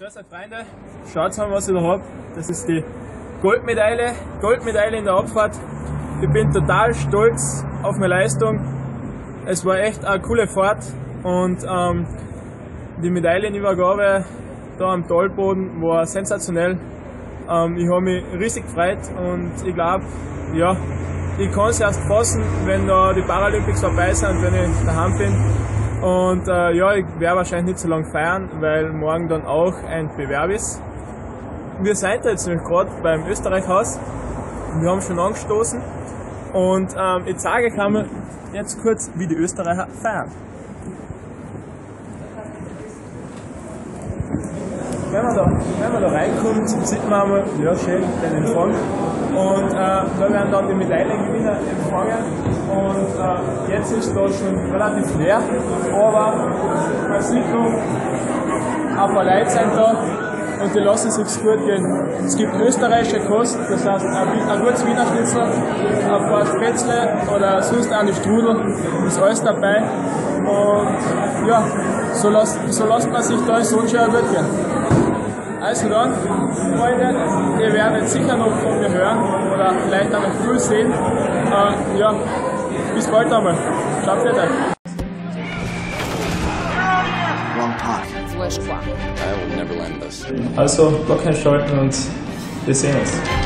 Grüß euch Freunde, schaut mal was ich da habe. Das ist die Goldmedaille in der Abfahrt. Ich bin total stolz auf meine Leistung. Es war echt eine coole Fahrt und die Medaillenübergabe da am Talboden war sensationell. Ich habe mich riesig gefreut und ich glaube, ja, ich kann es erst fassen, wenn da die Paralympics vorbei sind, wenn ich daheim bin. Und ja, ich werde wahrscheinlich nicht so lange feiern, weil morgen dann auch ein Bewerb ist. Wir sind jetzt nämlich gerade beim Österreichhaus. Wir haben schon angestoßen und ich zeige euch einmal jetzt kurz, wie die Österreicher feiern. Wenn man da reinkommt, sieht man einmal, ja schön, den Empfang. Und da werden dann die Medaillengewinner empfangen und jetzt ist da schon relativ leer, aber man sieht noch ein paar Leute sind da und die lassen sich's gut gehen. Es gibt österreichische Kost, das heißt ein gutes Wiener Schnitzel, ein paar Spätzle oder sonst eine Strudel, ist alles dabei und ja, so lasst man sich da in Sochi auch gut gehen. Also dann, Freunde, ihr werdet sicher noch von mir hören oder vielleicht auch noch viel sehen. Ja, bis bald einmal. Schaut ihr euch. Also, Glocke einschalten und wir sehen uns.